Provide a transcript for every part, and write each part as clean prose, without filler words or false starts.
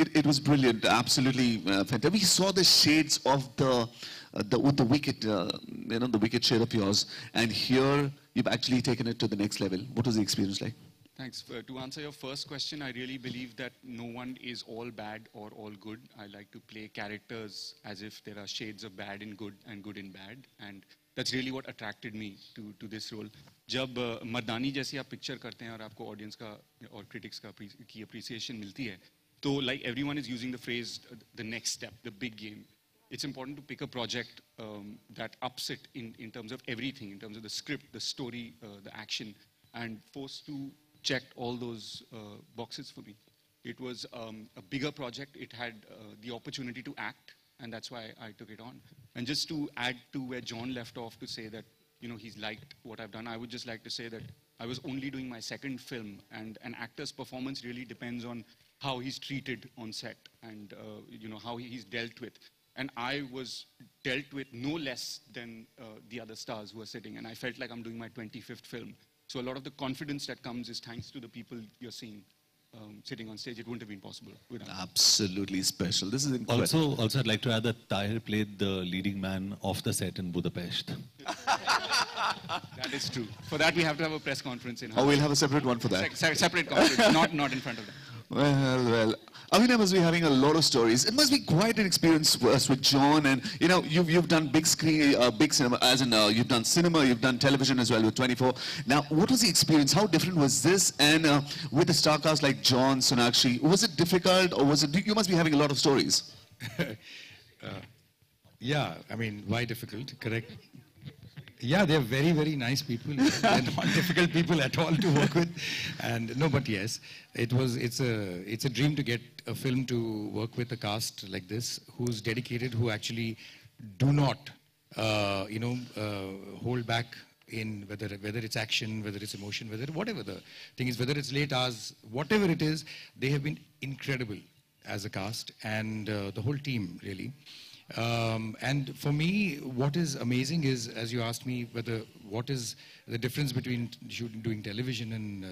it was brilliant, absolutely fantastic. We saw the shades of the wicket, you know, the wicket shade of yours, and here you've actually taken it to the next level. What was the experience like? Thanks. To answer your first question, I really believe that no one is all bad or all good. I like to play characters as if there are shades of bad in good and good in bad. And that's really what attracted me to this role. जब मर्दानी जैसी आप picture करते हैं और आपको audience का और critics का की appreciation मिलती है, तो like everyone is using the phrase the next step, the big game. It's important to pick a project that ups it in terms of everything, in terms of the script, the story, the action, and Force 2 checked all those boxes for me. It was a bigger project. It had the opportunity to act. And that's why I took it on. And just to add to where John left off to say that, you know, he's liked what I've done, I would just like to say that I was only doing my second film, and an actor's performance really depends on how he's treated on set and, you know, how he's dealt with. And I was dealt with no less than the other stars who are sitting, and I felt like I'm doing my 25th film. So a lot of the confidence that comes is thanks to the people you're seeing. Sitting on stage, it wouldn't have been possible without. Absolutely special. This is incredible. Also, I'd like to add that Tahir played the leading man off the set in Budapest. That is true. For that, we have to have a press conference in. Oh, we'll have a separate one for that. Separate conference, not in front of them. Well. Abhinav must be having a lot of stories. It must be quite an experience for us with John, and you know, you've done big screen, big cinema, as in you've done cinema, you've done television as well with 24. Now, what was the experience? How different was this? And with a star cast like John, Sonakshi, was it difficult, or was it? You must be having a lot of stories. Yeah, I mean, why difficult? Correct. Yeah, they're very, very nice people. They're not difficult people at all to work with. And no, but yes, it's a dream to get a film to work with a cast like this, who's dedicated, who actually do not, you know, hold back in whether it's action, whether it's emotion, whether whatever the thing is, whether it's late hours, whatever it is, they have been incredible as a cast and the whole team really. And for me, what is amazing is, as you asked me, whether what is the difference between doing television and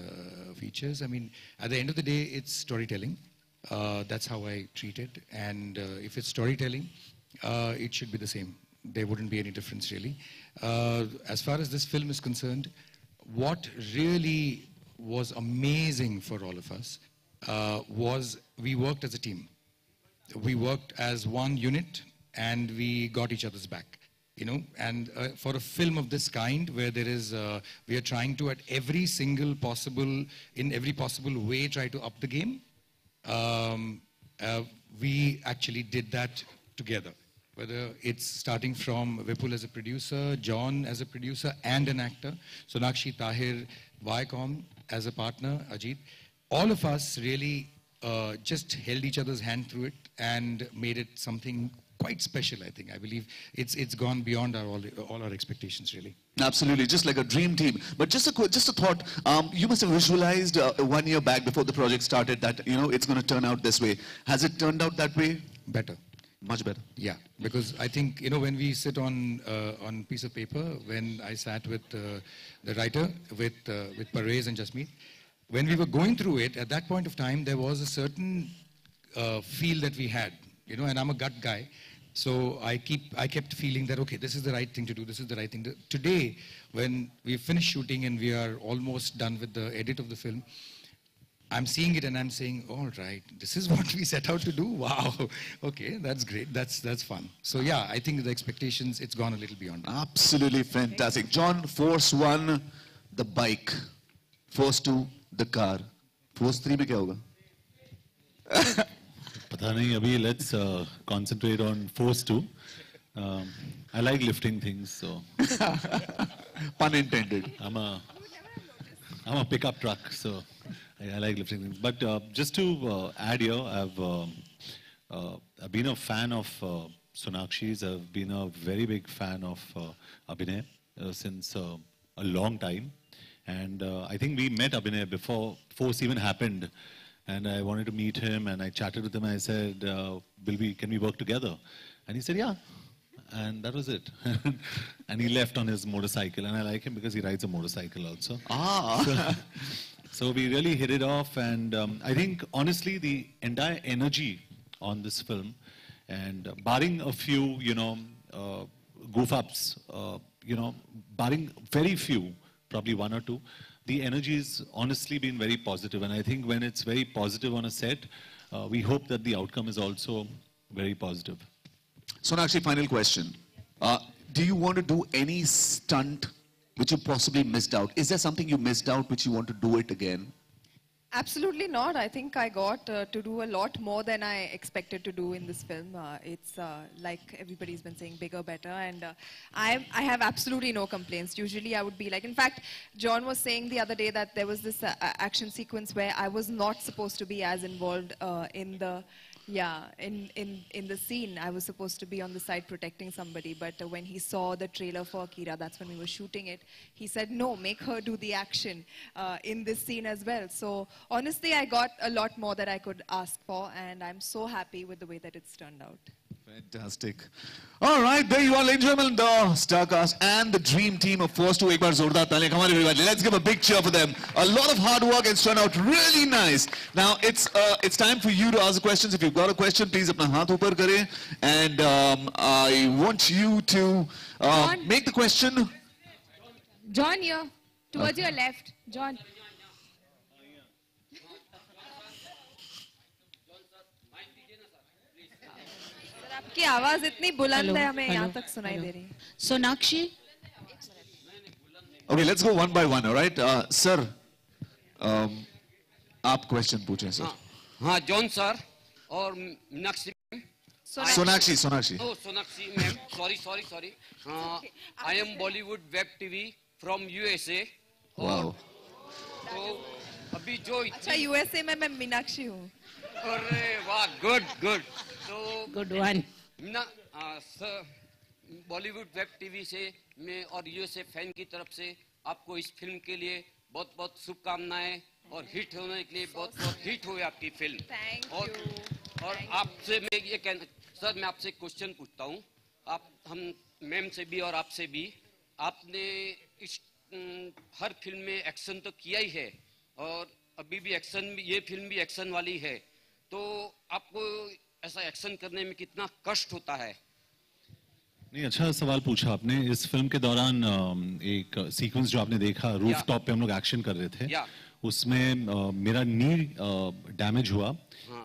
features. I mean, at the end of the day, it's storytelling. That's how I treat it. And if it's storytelling, it should be the same. There wouldn't be any difference, really. As far as this film is concerned, what really was amazing for all of us was we worked as a team. We worked as one unit. And we got each other's back, you know. And for a film of this kind, where there is, we are trying to at every single possible, in every possible way, try to up the game. We actually did that together. Whether it's starting from Vipul as a producer, John as a producer and an actor, Sonakshi, Tahir, Viacom as a partner, Ajit, all of us really just held each other's hand through it and made it something quite special, I think. I believe it's gone beyond our all our expectations, really. Absolutely, just like a dream team. But just a thought. You must have visualized 1 year back before the project started that, you know, it's going to turn out this way. Has it turned out that way? Better, much better. Yeah, because I think, you know, when we sit on piece of paper, when I sat with the writer, with Parvez and Jasmeet, when we were going through it at that point of time, there was a certain feel that we had. You know, and I'm a gut guy, so I kept feeling that, okay, this is the right thing to do, this is the right thing to do. Today, when we finished shooting and we are almost done with the edit of the film, I'm seeing it and I'm saying, all right, this is what we set out to do, wow, okay, that's great, that's fun. So yeah, I think the expectations, it's gone a little beyond. Absolutely fantastic. John, Force 1, the bike. Force 2, the car. Force 3, mein kya hoga? Let's concentrate on Force 2. I like lifting things, so. Pun intended. I'm a pickup truck, so I like lifting things. But just to add here, I've been a fan of Sonakshi's. I've been a very big fan of Abhinay since a long time. And I think we met Abhinay before Force even happened. And I wanted to meet him, and I chatted with him, and I said, can we work together? And he said, yeah. And that was it. And he left on his motorcycle, and I like him because he rides a motorcycle also. Ah. So, So we really hit it off, and I think honestly the entire energy on this film, and barring a few, goof-ups, barring very few, probably one or two, the energy has honestly been very positive. And I think when it's very positive on a set, we hope that the outcome is also very positive. Sonakshi, final question. Do you want to do any stunt which you possibly missed out? Is there something you missed out which you want to do it again? Absolutely not. I think I got to do a lot more than I expected to do in this film. It's like everybody's been saying, bigger, better. And I have absolutely no complaints. Usually I would be like, in fact, John was saying the other day that there was this action sequence where I was not supposed to be as involved in the... Yeah, in the scene, I was supposed to be on the side protecting somebody, but when he saw the trailer for Akira, that's when we were shooting it, he said, no, make her do the action in this scene as well. So honestly, I got a lot more that I could ask for, and I'm so happy with the way that it's turned out. Fantastic. All right, there you are, ladies and gentlemen, the star cast and the dream team of Force 2. Let's give a big cheer for them. A lot of hard work and turned out really nice. Now it's time for you to ask the questions. If you've got a question, please apna haath upar kare, and I want you to make the question. John here, towards your left, John. Sonakshi? Okay, let's go one by one, all right? Sir, aap question pooche, sir. Haan, John sir, aur Sonakshi ma'am. Sonakshi, Sonakshi. Oh, Sonakshi ma'am. Sorry, sorry, sorry. I am Bollywood Web TV from USA. Wow. So, abhi jo achha, USA mein main Meenakshi hoon. Arre, wow, good, good. So, good one. Sir, Bollywood Web TV से मैं और USA fan की तरफ से आपको इस film के लिए बहुत-बहुत शुभकामनाएं और हिट होने के लिए बहुत-बहुत हिट हो आपकी फिल्म. और आपसे मैं ये कहना, सर मैं आपसे क्वेश्चन पूछता हूँ, आप हम मैम से भी और आपसे भी, आपने इस हर फिल्म में एक्शन तो किया ही है और अभी भी एक्शन, ये फिल्म भी एक्शन वाली है, तो आपको ऐसा एक्शन करने में कितना कष्ट होता है? नहीं, अच्छा सवाल पूछा आपने. इस फिल्म के दौरान एक सीक्वेंस जो आपने देखा, रूफटॉप पे हम लोग एक्शन कर रहे थे, उसमें मेरा नी डैमेज हुआ.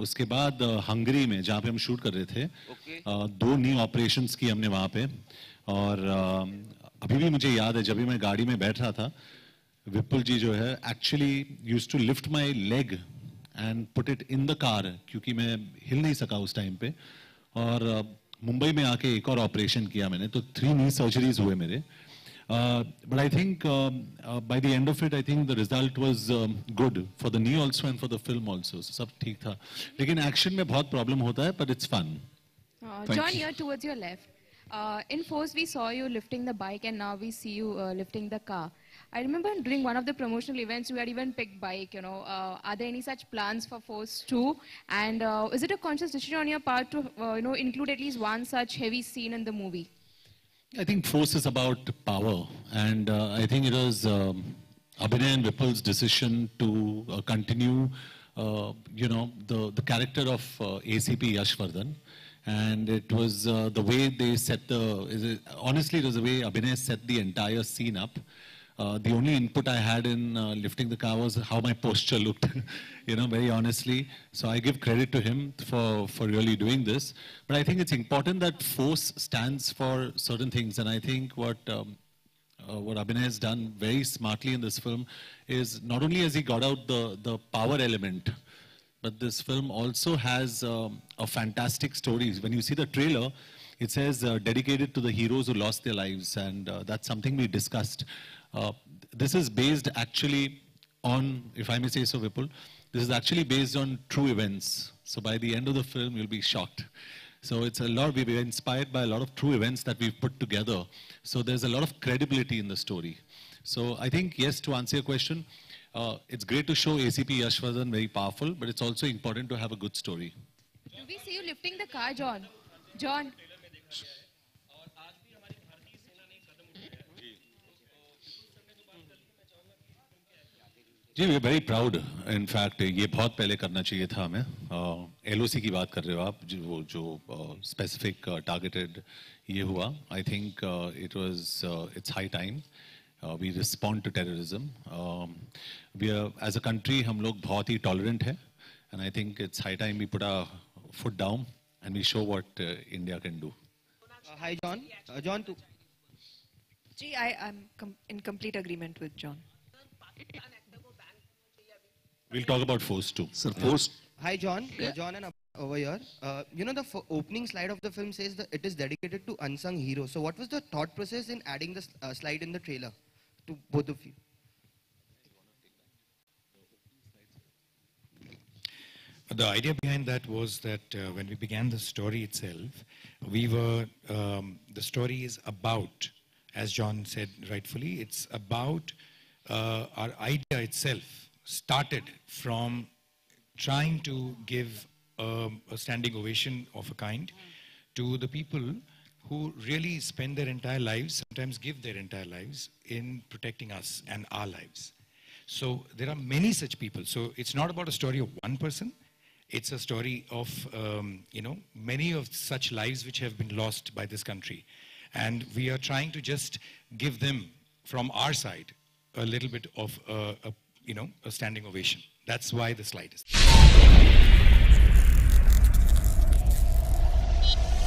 उसके बाद हंगरी में जहाँ पे हम शूट कर रहे थे, 2 नी ऑपरेशंस की हमने वहाँ पे. और अभी भी मुझे याद है, जब भी मैं गाड़ी में बैठ रहा था, विपुल जी जो है actually used to lift my leg and put it in the car क्योंकि मैं हिल नहीं सका उस टाइम पे. और मुंबई में आके एक और ऑपरेशन किया मैंने, तो 3 knee surgeries हुए मेरे. But I think by the end of it, I think the result was good for the knee also and for the film also. So सब ठीक था. लेकिन एक्शन में बहुत प्रॉब्लम होता है, but it's fun. John, here towards your left. In Force we saw you lifting the bike, and now we see you lifting the car. I remember during one of the promotional events, you had even picked bike, you know. Are there any such plans for Force 2? And is it a conscious decision on your part to, include at least one such heavy scene in the movie? I think Force is about power. And I think it was Abhinay and Vipul's decision to continue, the character of ACP Yashvardhan. And it was the way they set the... Honestly, it was the way Abhinay set the entire scene up. The only input I had in lifting the car was how my posture looked, very honestly. So I give credit to him for really doing this. But I think it's important that Force stands for certain things. And I think what Abhinay has done very smartly in this film is not only has he got out the power element, but this film also has a fantastic story. When you see the trailer, it says dedicated to the heroes who lost their lives. And that's something we discussed. This is based actually on, if I may say so, Vipul, this is actually based on true events. So by the end of the film, you'll be shocked. So it's a lot, we were inspired by a lot of true events that we've put together. So there's a lot of credibility in the story. So I think, yes, to answer your question, it's great to show ACP Yashvardhan very powerful, but it's also important to have a good story. Do we see you lifting the car, John? John? जी we very proud. In fact ये बहुत पहले करना चाहिए था हमें. LOC की बात कर रहे हो आप, वो जो स्पेसिफिक टारगेटेड ये हुआ. I think it was it's high time we respond to terrorism. We are as a country हम लोग बहुत ही टॉलरेंट है and I think it's high time we put our foot down and we show what India can do. Hi John. John too. Ji, I'm in complete agreement with John. We'll talk about Force 2. Sir, Force. Hi John. Yeah. John and over here. You know the opening slide of the film says that it is dedicated to unsung heroes. So what was the thought process in adding the slide in the trailer to both of you? The idea behind that was that when we began the story itself, we were, the story is about, as John said rightfully, it's about our idea itself started from trying to give a standing ovation of a kind to the people who really spend their entire lives, sometimes give their entire lives in protecting us and our lives. So there are many such people. So it's not about a story of one person. It's a story of, you know, many of such lives which have been lost by this country. And we are trying to just give them, from our side, a little bit of, you know, a standing ovation. That's why the slide is.